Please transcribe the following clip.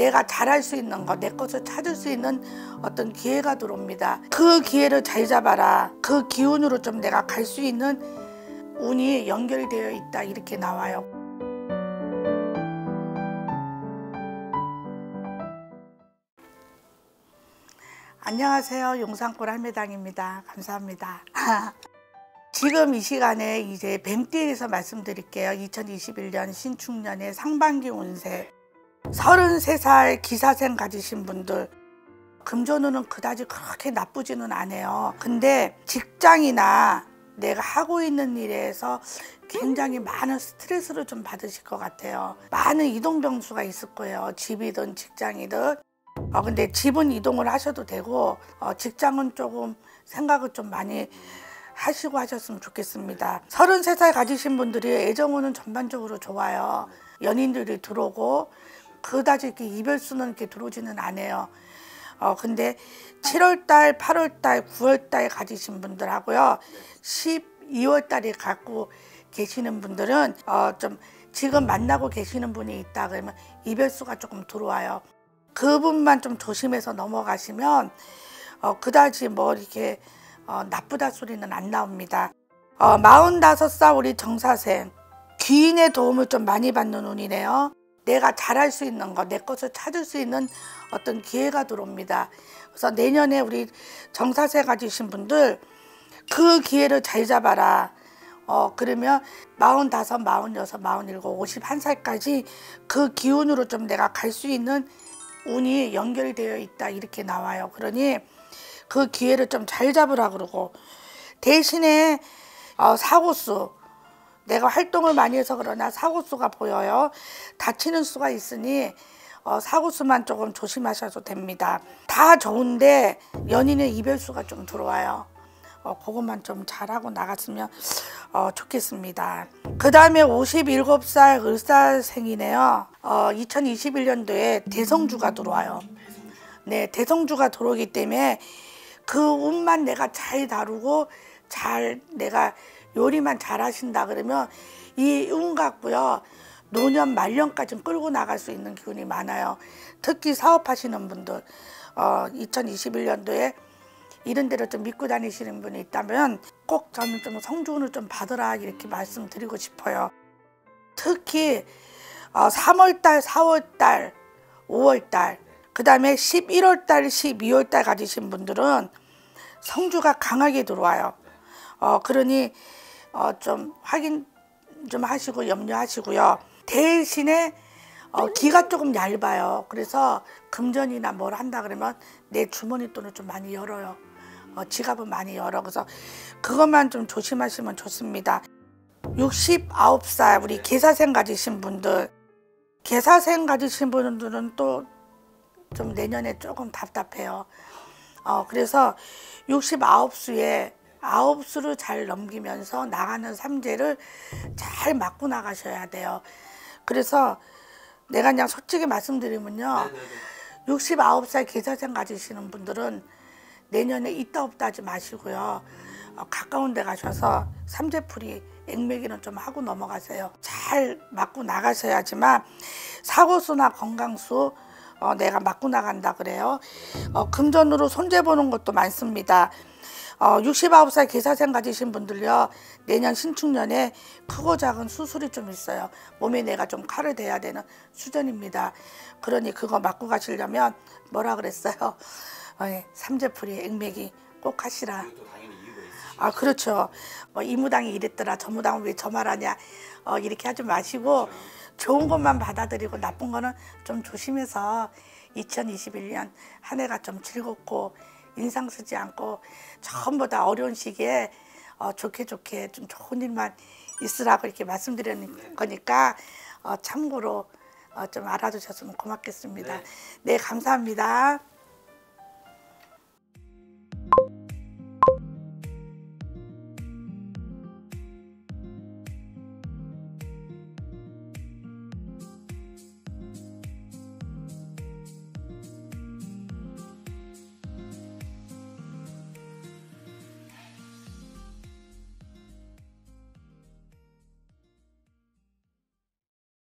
내가 잘할 수 있는 거, 내 것을 찾을 수 있는 어떤 기회가 들어옵니다. 그 기회를 잘 잡아라. 그 기운으로 좀 내가 갈 수 있는 운이 연결되어 있다, 이렇게 나와요. 안녕하세요. 용산골 할매당입니다. 감사합니다. 지금 이 시간에 이제 뱀띠에서 말씀드릴게요. 2021년 신축년의 상반기 운세. 33살 기사생 가지신 분들, 금전운은 그다지 그렇게 나쁘지는 않아요. 근데 직장이나 내가 하고 있는 일에서 굉장히 많은 스트레스를 좀 받으실 것 같아요. 많은 이동 변수가 있을 거예요. 집이든 직장이든. 근데 집은 이동을 하셔도 되고, 직장은 조금 생각을 좀 많이 하시고 하셨으면 좋겠습니다. 33살 가지신 분들이 애정운은 전반적으로 좋아요. 연인들이 들어오고 그다지 이렇게 이별수는 이렇게 들어오지는 않아요. 근데 7월달, 8월달, 9월달 가지신 분들하고요, 12월달에 갖고 계시는 분들은 좀 지금 만나고 계시는 분이 있다 그러면 이별수가 조금 들어와요. 그분만 좀 조심해서 넘어가시면 그다지 뭐 이렇게 나쁘다 소리는 안 나옵니다. 45살 우리 정사생, 귀인의 도움을 좀 많이 받는 운이네요. 내가 잘할 수 있는 거, 내 것을 찾을 수 있는 어떤 기회가 들어옵니다. 그래서 내년에 우리 정사세 가지신 분들, 그 기회를 잘 잡아라. 그러면 45, 46, 47, 51살까지 그 기운으로 좀 내가 갈 수 있는 운이 연결되어 있다, 이렇게 나와요. 그러니 그 기회를 좀 잘 잡으라 그러고, 대신에 사고수, 내가 활동을 많이 해서 그러나 사고수가 보여요. 다치는 수가 있으니 사고수만 조금 조심하셔도 됩니다. 다 좋은데 연인의 이별수가 좀 들어와요. 그것만 좀 잘하고 나갔으면 좋겠습니다. 그 다음에 57살 을사생이네요. 2021년도에 대성주가 들어와요. 네, 대성주가 들어오기 때문에 그 운만 내가 잘 다루고 잘 내가 요리만 잘 하신다 그러면 이 운 같고요, 노년 말년까지 끌고 나갈 수 있는 기운이 많아요. 특히 사업하시는 분들, 2021년도에 이런 데를 좀 믿고 다니시는 분이 있다면 꼭 저는 좀 성주운을 좀 받으라, 이렇게 말씀드리고 싶어요. 특히 3월달, 4월달, 5월달, 그 다음에 11월달, 12월달 가지신 분들은 성주가 강하게 들어와요. 그러니 좀 확인 좀 하시고 염려하시고요. 대신에 기가 조금 얇아요. 그래서 금전이나 뭘 한다 그러면 내 주머니 돈을 좀 많이 열어요. 지갑은 많이 열어. 그래서 그것만 좀 조심하시면 좋습니다. 69살 우리 계사생 가지신 분들, 계사생 가지신 분들은 또 좀 내년에 조금 답답해요. 그래서 69수에 9수를 잘 넘기면서 나가는 삼재를 잘 막고 나가셔야 돼요. 그래서 내가 그냥 솔직히 말씀드리면요, 네네네. 69살 계사생 가지시는 분들은 내년에 있다 없다 하지 마시고요, 가까운 데 가셔서 삼재풀이 액매기는 좀 하고 넘어가세요. 잘 막고 나가셔야지만 사고수나 건강수 내가 막고 나간다 그래요. 금전으로 손재보는 것도 많습니다. 69살 계사생 가지신 분들요, 내년 신축년에 크고 작은 수술이 좀 있어요. 몸에 내가 좀 칼을 대야 되는 수전입니다. 그러니 그거 맞고 가시려면 뭐라 그랬어요? 삼재풀이 액매기 꼭 하시라. 그렇죠. 뭐 이무당이 이랬더라, 저무당은 왜 저 말하냐, 이렇게 하지 마시고 좋은 것만 받아들이고 나쁜 거는 좀 조심해서 2021년 한 해가 좀 즐겁고 인상 쓰지 않고 전부 다 어려운 시기에 좋게 좀 좋은 일만 있으라고 이렇게 말씀드리는 거니까 참고로 좀 알아주셨으면 고맙겠습니다. 네, 감사합니다.